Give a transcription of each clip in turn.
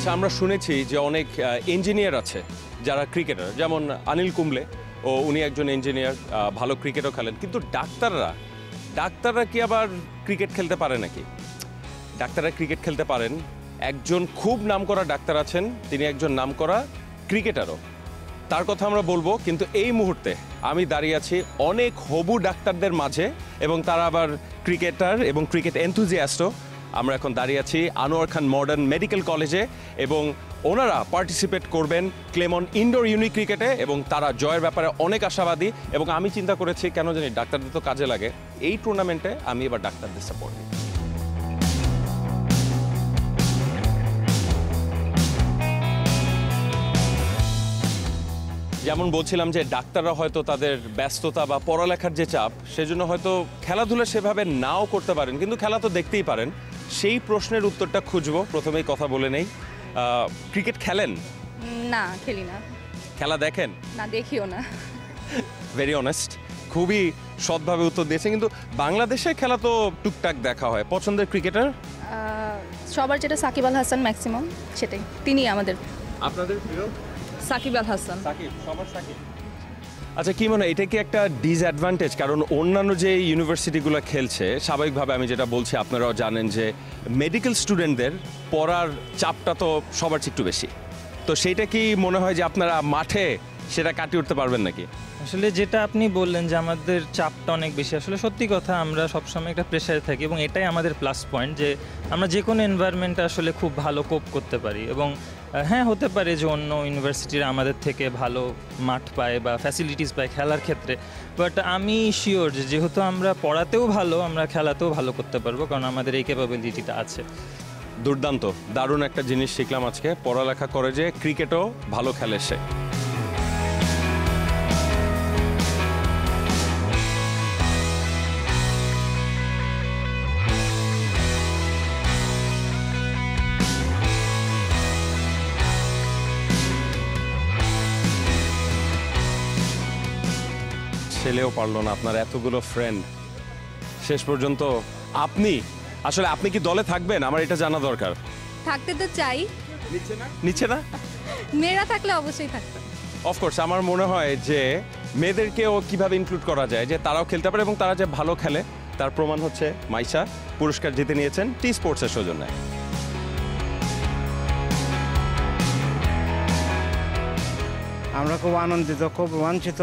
আচ্ছা, আমরা শুনেছি যে অনেক ইঞ্জিনিয়ার আছে যারা ক্রিকেটার, যেমন অনিল কুম্বলে, ও উনি একজন ইঞ্জিনিয়ার, ভালো ক্রিকেটও খেলেন। কিন্তু ডাক্তাররা কি আবার ক্রিকেট খেলতে পারে নাকি? ডাক্তাররা ক্রিকেট খেলতে পারেন। একজন খুব নামকরা ডাক্তার আছেন, তিনি একজন নামকরা ক্রিকেটারও, তার কথা আমরা বলবো। কিন্তু এই মুহূর্তে আমি দাঁড়িয়ে আছি অনেক হবু ডাক্তারদের মাঝে, এবং তারা আবার ক্রিকেটার এবং ক্রিকেট এনথুজিয়াস্টও। আমরা এখন দাঁড়িয়ে আছি আনোয়ার খান মডার্ন মেডিকেল কলেজে, এবং ওনারা পার্টিসিপেট করবেন ক্লেমন ইনডোর ইউনি ক্রিকেটে, এবং তারা জয়ের ব্যাপারে অনেক আশাবাদী। এবং আমি চিন্তা করেছি, কেন জানি ডাক্তারদের তো কাজে লাগে, এই টুর্নামেন্টে আমি এবার ডাক্তারদের সাপোর্ট দিই। যেমন বলছিলাম যে ডাক্তাররা হয়তো তাদের ব্যস্ততা বা পড়ালেখার যে চাপ, সেজন্য হয়তো খেলাধুলা সেভাবে নাও করতে পারেন, কিন্তু খেলা তো দেখতেই পারেন। সেই প্রশ্নের উত্তরটা খুঁজবো। প্রথমেই কথা বলে নেই, ক্রিকেট খেলেন? না, খেলি না। খেলা দেখেন? না, দেখিও না। ভেরি অনেস্ট, খুবই সৎভাবে উত্তর দিয়েছে। কিন্তু বাংলাদেশে খেলা তো টুকটাক দেখা হয়। পছন্দের ক্রিকেটার সবার যেটা সাকিব আল হাসান, ম্যাক্সিমাম সেটাই, তিনি আমাদের। আপনাদের প্রিয়? সাকিব আল হাসান। সাকিব, সবার সাকিব। আচ্ছা, কি মনে হয় এটা কি একটা ডিসঅ্যাডভান্টেজ? কারণ অন্যান্য যে ইউনিভার্সিটিগুলো খেলছে, স্বাভাবিকভাবে আমি যেটা বলছি আপনারাও জানেন যে মেডিকেল স্টুডেন্টদের পড়ার চাপটা তো সবার চেয়ে একটু বেশি। তো সেইটা কি মনে হয় যে আপনারা মাঠে সেটা কাটিয়ে উঠতে পারবেন নাকি? আসলে যেটা আপনি বললেন যে আমাদের চাপটা অনেক বেশি, আসলে সত্যি কথা, আমরা সবসময় একটা প্রেশারে থাকি, এবং এটাই আমাদের প্লাস পয়েন্ট যে আমরা যে কোনো এনভায়রনমেন্টে আসলে খুব ভালো কোপ করতে পারি। এবং হ্যাঁ, হতে পারে যে অন্য ইউনিভার্সিটিরা আমাদের থেকে ভালো মাঠ পায় বা ফ্যাসিলিটিস পায় খেলার ক্ষেত্রে, বাট আমি শিওর যে যেহেতু আমরা পড়াতেও ভালো, আমরা খেলাতেও ভালো করতে পারবো, কারণ আমাদের এই ক্যাপাবিলিটিটা আছে। দুর্দান্ত, দারুণ একটা জিনিস শিখলাম আজকে, পড়ালেখা করে যে ক্রিকেটও ভালো খেলে সে। ছেলেও পারল না আপনার এতগুলো ফ্রেন্ড। শেষ পর্যন্ত আপনি আসলে আপনি কি দলে থাকবেন? আমার এটা জানা দরকার। থাকতে তো চাই। নিচে না? মেয়েরা থাকলে অবশ্যই থাকতাম। অফকোর্স, আমার মনে হয় যে মেয়েদেরকেও কিভাবে ইনক্লুড করা যায় যে তারাও খেলতে পারে, এবং তারা যে ভালো খেলে তার প্রমাণ হচ্ছে মাইশা পুরস্কার জিতে নিয়েছেন টি-স্পোর্টসের সৌজন্যে। আমরা খুব আনন্দিত, খুব রোমাঞ্চিত,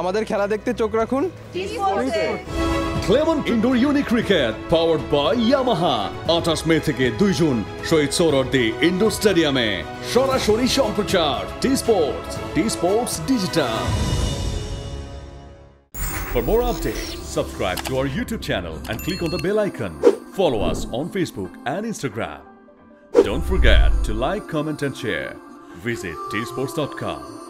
আমাদের খেলা দেখতে চোখ রাখুন Clemon Indoor Uni Cricket, powered by Yamaha. 28 মে থেকে 2 জুন শহীদ সোহরাওয়ার্দী ইনডোর স্টেডিয়ামে সরাসরি সম্প্রচার T-Sports Digital. For more updates, subscribe to our YouTube channel and click on the bell icon. Follow us on Facebook and Instagram. Don't forget to like, comment and share. Visit tsports.com.